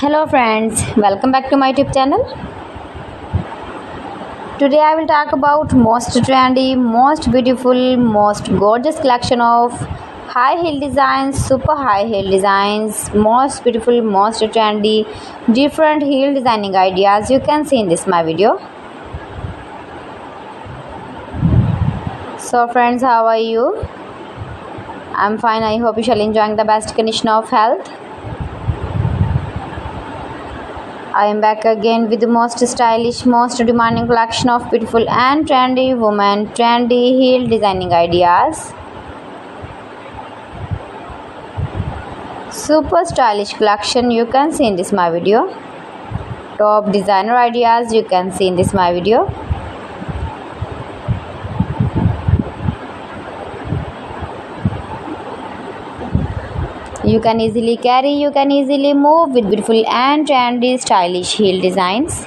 Hello friends, welcome back to my YouTube channel. Today I will talk about most trendy, most beautiful, most gorgeous collection of high heel designs, super high heel designs, most beautiful, most trendy, different heel designing ideas you can see in this my video. So friends, how are you? I'm fine. I hope you shall enjoying the best condition of health. I am back again with the most stylish, most demanding collection of beautiful and trendy women, trendy heel designing ideas. Super stylish collection you can see in this my video. Top designer ideas you can see in this my video. You can easily carry, you can easily move with beautiful and trendy stylish heel designs.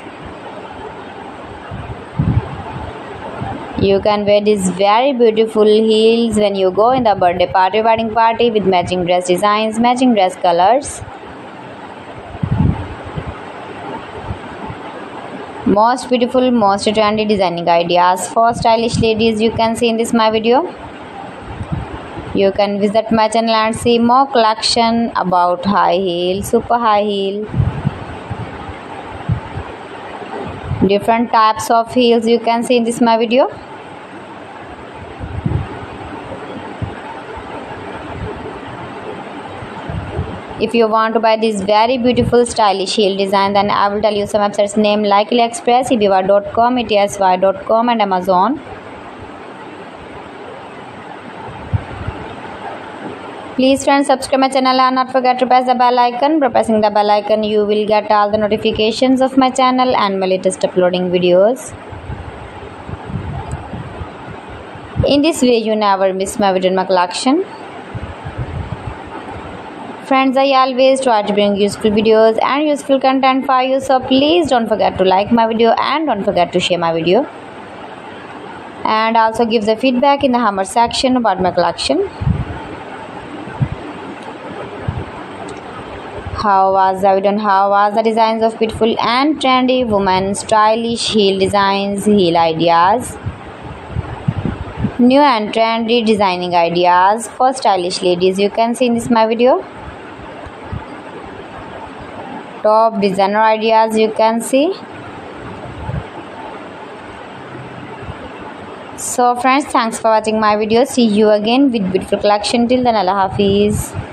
You can wear these very beautiful heels when you go in the birthday party, wedding party with matching dress designs, matching dress colors. Most beautiful, most trendy designing ideas for stylish ladies you can see in this my video. You can visit my channel and see more collection about high heel, super high heel, different types of heels you can see in this my video. If you want to buy this very beautiful stylish heel design, then I will tell you some websites name like LikelyExpress, ebiva.com, etsy.com and Amazon. Please friends, subscribe my channel and not forget to press the bell icon. By pressing the bell icon, you will get all the notifications of my channel and my latest uploading videos. In this way, you never miss my video in my collection. Friends, I always try to bring useful videos and useful content for you. So please don't forget to like my video and don't forget to share my video. And also give the feedback in the comment section about my collection. How was the video? How was the designs of beautiful and trendy women, stylish heel designs, heel ideas, new and trendy designing ideas for stylish ladies you can see in this my video. Top designer ideas you can see. So friends, thanks for watching my video. See you again with beautiful collection. Till then, Allah Hafiz.